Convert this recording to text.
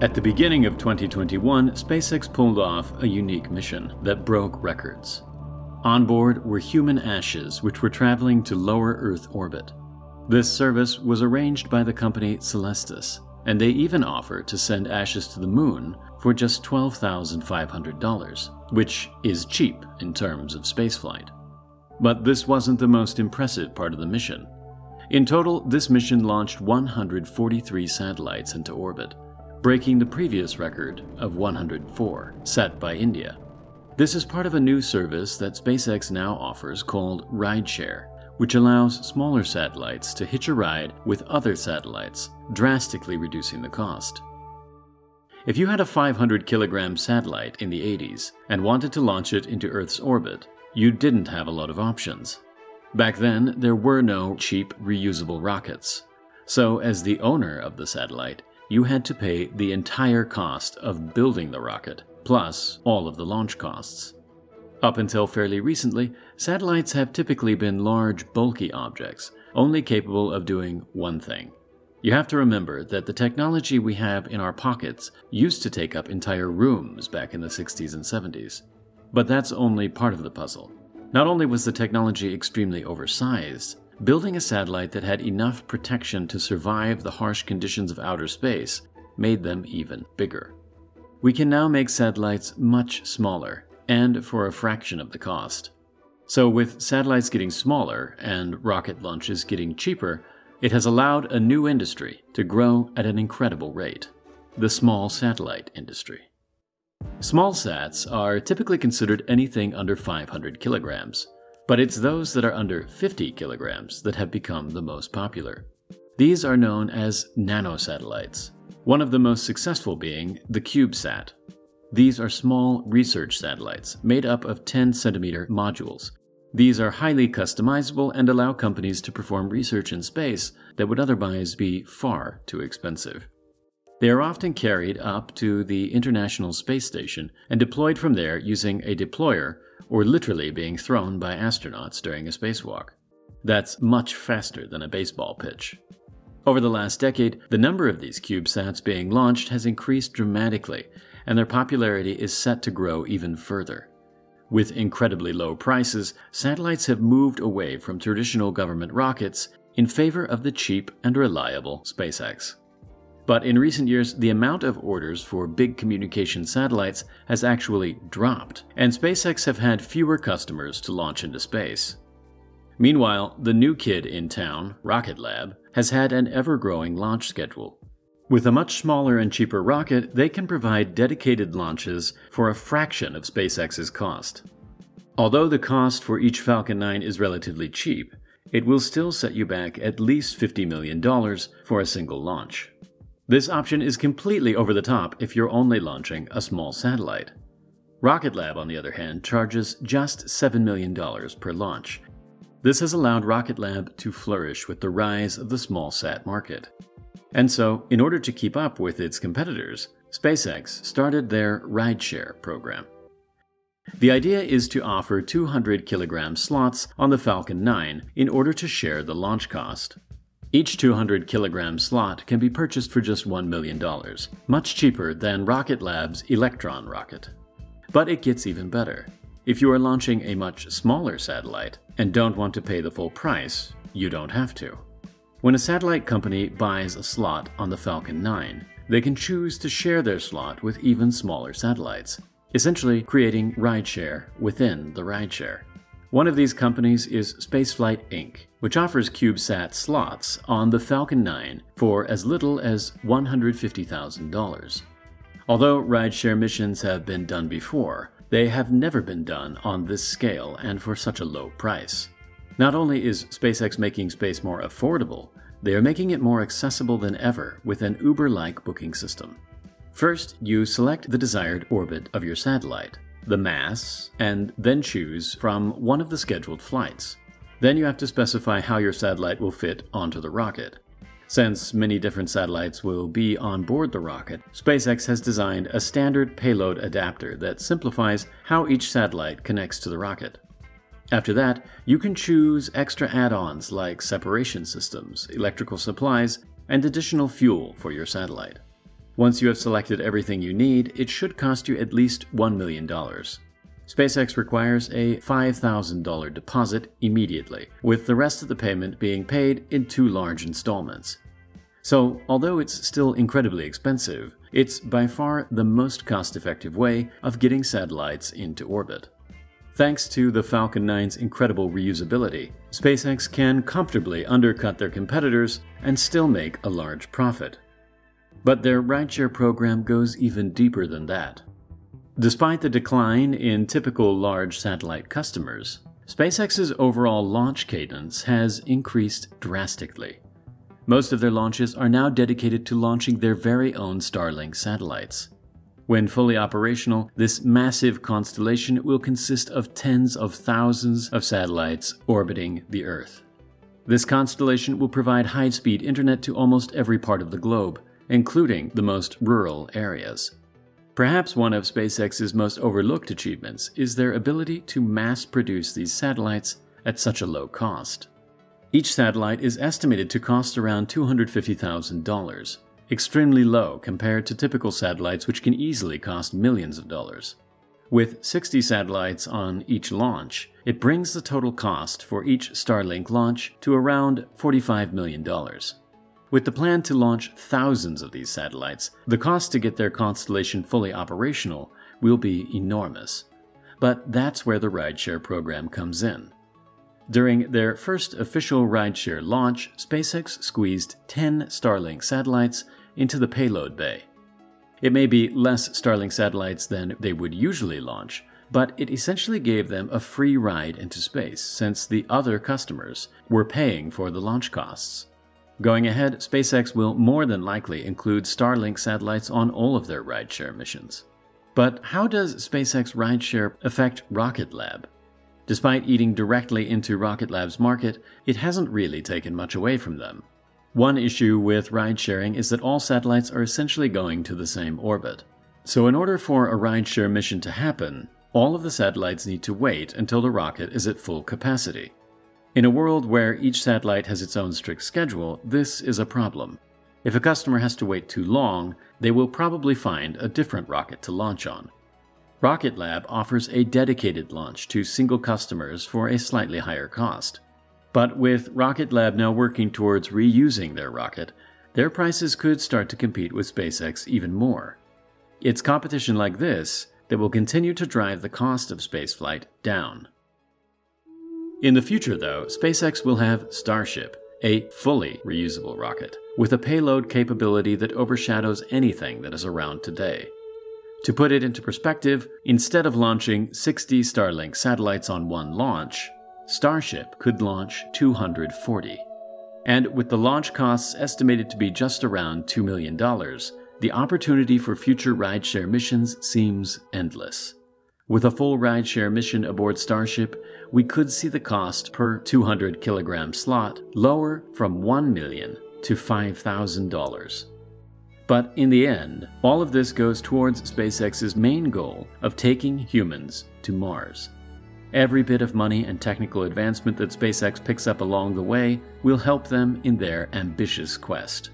At the beginning of 2021, SpaceX pulled off a unique mission that broke records. On board were human ashes which were traveling to lower Earth orbit. This service was arranged by the company Celestis, and they even offer to send ashes to the moon for just $12,500, which is cheap in terms of spaceflight. But this wasn't the most impressive part of the mission. In total, this mission launched 143 satellites into orbit, breaking the previous record of 104 set by India. This is part of a new service that SpaceX now offers called Rideshare, which allows smaller satellites to hitch a ride with other satellites, drastically reducing the cost. If you had a 500-kilogram satellite in the 80s and wanted to launch it into Earth's orbit, you didn't have a lot of options. Back then, there were no cheap, reusable rockets. So, as the owner of the satellite, you had to pay the entire cost of building the rocket, plus all of the launch costs. Up until fairly recently, satellites have typically been large, bulky objects, only capable of doing one thing. You have to remember that the technology we have in our pockets used to take up entire rooms back in the 60s and 70s. But that's only part of the puzzle. Not only was the technology extremely oversized, building a satellite that had enough protection to survive the harsh conditions of outer space made them even bigger. We can now make satellites much smaller, and for a fraction of the cost. So with satellites getting smaller and rocket launches getting cheaper, it has allowed a new industry to grow at an incredible rate, the small satellite industry. Small sats are typically considered anything under 500 kilograms, but it's those that are under 50 kilograms that have become the most popular. These are known as nanosatellites, one of the most successful being the CubeSat. These are small research satellites made up of 10-centimeter modules. These are highly customizable and allow companies to perform research in space that would otherwise be far too expensive. They are often carried up to the International Space Station and deployed from there using a deployer or literally being thrown by astronauts during a spacewalk. That's much faster than a baseball pitch. Over the last decade, the number of these CubeSats being launched has increased dramatically, and their popularity is set to grow even further. With incredibly low prices, satellites have moved away from traditional government rockets in favor of the cheap and reliable SpaceX. But in recent years, the amount of orders for big communication satellites has actually dropped, and SpaceX have had fewer customers to launch into space. Meanwhile, the new kid in town, Rocket Lab, has had an ever-growing launch schedule. With a much smaller and cheaper rocket, they can provide dedicated launches for a fraction of SpaceX's cost. Although the cost for each Falcon 9 is relatively cheap, it will still set you back at least $50 million for a single launch. This option is completely over the top if you're only launching a small satellite. Rocket Lab, on the other hand, charges just $7 million per launch. This has allowed Rocket Lab to flourish with the rise of the small sat market. And so, in order to keep up with its competitors, SpaceX started their Rideshare program. The idea is to offer 200-kilogram slots on the Falcon 9 in order to share the launch cost. Each 200-kilogram slot can be purchased for just $1 million, much cheaper than Rocket Lab's Electron rocket. But it gets even better. If you are launching a much smaller satellite and don't want to pay the full price, you don't have to. When a satellite company buys a slot on the Falcon 9, they can choose to share their slot with even smaller satellites, essentially creating rideshare within the rideshare. One of these companies is Spaceflight Inc., which offers CubeSat slots on the Falcon 9 for as little as $150,000. Although rideshare missions have been done before, they have never been done on this scale and for such a low price. Not only is SpaceX making space more affordable, they are making it more accessible than ever with an Uber-like booking system. First, you select the desired orbit of your satellite, the mass, and then choose from one of the scheduled flights. Then you have to specify how your satellite will fit onto the rocket. Since many different satellites will be on board the rocket, SpaceX has designed a standard payload adapter that simplifies how each satellite connects to the rocket. After that, you can choose extra add-ons like separation systems, electrical supplies, and additional fuel for your satellite. Once you have selected everything you need, it should cost you at least $1 million. SpaceX requires a $5,000 deposit immediately, with the rest of the payment being paid in two large installments. So, although it's still incredibly expensive, it's by far the most cost-effective way of getting satellites into orbit. Thanks to the Falcon 9's incredible reusability, SpaceX can comfortably undercut their competitors and still make a large profit. But their rideshare program goes even deeper than that. Despite the decline in typical large satellite customers, SpaceX's overall launch cadence has increased drastically. Most of their launches are now dedicated to launching their very own Starlink satellites. When fully operational, this massive constellation will consist of tens of thousands of satellites orbiting the Earth. This constellation will provide high-speed internet to almost every part of the globe, including the most rural areas. Perhaps one of SpaceX's most overlooked achievements is their ability to mass-produce these satellites at such a low cost. Each satellite is estimated to cost around $250,000, extremely low compared to typical satellites which can easily cost millions of dollars. With 60 satellites on each launch, it brings the total cost for each Starlink launch to around $45 million. With the plan to launch thousands of these satellites, the cost to get their constellation fully operational will be enormous. But that's where the rideshare program comes in. During their first official rideshare launch, SpaceX squeezed 10 Starlink satellites into the payload bay. It may be less Starlink satellites than they would usually launch, but it essentially gave them a free ride into space since the other customers were paying for the launch costs. Going ahead, SpaceX will more than likely include Starlink satellites on all of their rideshare missions. But how does SpaceX rideshare affect Rocket Lab? Despite eating directly into Rocket Lab's market, it hasn't really taken much away from them. One issue with ridesharing is that all satellites are essentially going to the same orbit. So in order for a rideshare mission to happen, all of the satellites need to wait until the rocket is at full capacity. In a world where each satellite has its own strict schedule, this is a problem. If a customer has to wait too long, they will probably find a different rocket to launch on. Rocket Lab offers a dedicated launch to single customers for a slightly higher cost. But with Rocket Lab now working towards reusing their rocket, their prices could start to compete with SpaceX even more. It's competition like this that will continue to drive the cost of spaceflight down. In the future, though, SpaceX will have Starship, a fully reusable rocket, with a payload capability that overshadows anything that is around today. To put it into perspective, instead of launching 60 Starlink satellites on one launch, Starship could launch 240. And with the launch costs estimated to be just around $2 million, the opportunity for future rideshare missions seems endless. With a full rideshare mission aboard Starship, we could see the cost per 200-kilogram slot lower from $1 million to $5,000. But in the end, all of this goes towards SpaceX's main goal of taking humans to Mars. Every bit of money and technical advancement that SpaceX picks up along the way will help them in their ambitious quest.